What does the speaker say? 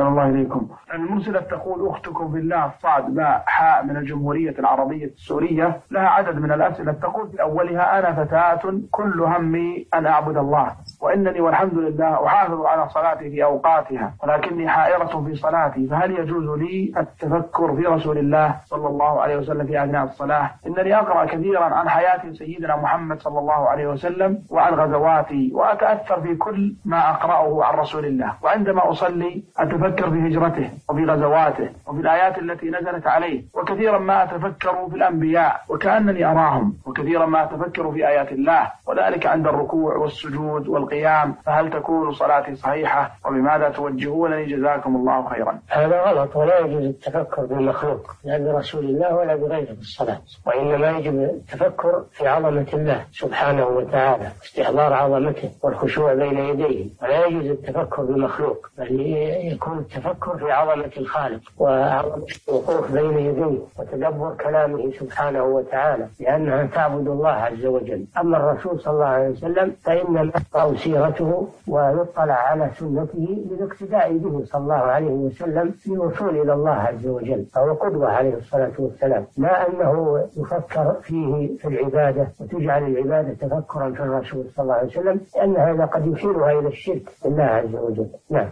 أحسن الله إليكم. المرسلة تقول: أختكم في الله صاد باء حاء من الجمهورية العربية السورية لها عدد من الأسئلة، تقول في أولها: أنا فتاة كل همي أن أعبد الله، وإنني والحمد لله أحافظ على صلاتي في أوقاتها، ولكني حائرة في صلاتي، فهل يجوز لي التفكر في رسول الله صلى الله عليه وسلم في أثناء الصلاة؟ إنني أقرأ كثيرا عن حياة سيدنا محمد صلى الله عليه وسلم وعن غزواته، وأتأثر في كل ما أقرأه عن رسول الله، وعندما أصلي أتفكر في هجرته وفي غزواته وفي الآيات التي نزلت عليه، وكثيرا ما أتفكر في الأنبياء وكأنني أراهم، وكثيرا ما أتفكر في آيات الله، وذلك عند الركوع والسجود والقيام، فهل تكون صلاتي صحيحة وبماذا توجهونني جزاكم الله خيرا؟ هذا غلط، ولا يجوز التفكر بالمخلوق لا برسول الله ولا بغيره بالصلاة، وإنما يجب التفكر في عظمة الله سبحانه وتعالى، استحضار عظمته والخشوع بين يديه، ولا يجوز التفكر بالمخلوق، بل يكون التفكر في عظمة الخالق وعظمة الوقوف بين يديه وتدبر كلامه سبحانه وتعالى، لأنها تعبد الله عز وجل. أما الرسول صلى الله عليه وسلم فإن نقرأ سيرته ونطلع على سنته للاقتداء به صلى الله عليه وسلم في الوصول إلى الله عز وجل، فهو قدوة عليه الصلاة والسلام، لا أنه يفكر فيه في العبادة وتجعل العبادة تفكرا في الرسول صلى الله عليه وسلم، لأن هذا قد يشيرها إلى الشرك بالله عز وجل. نعم.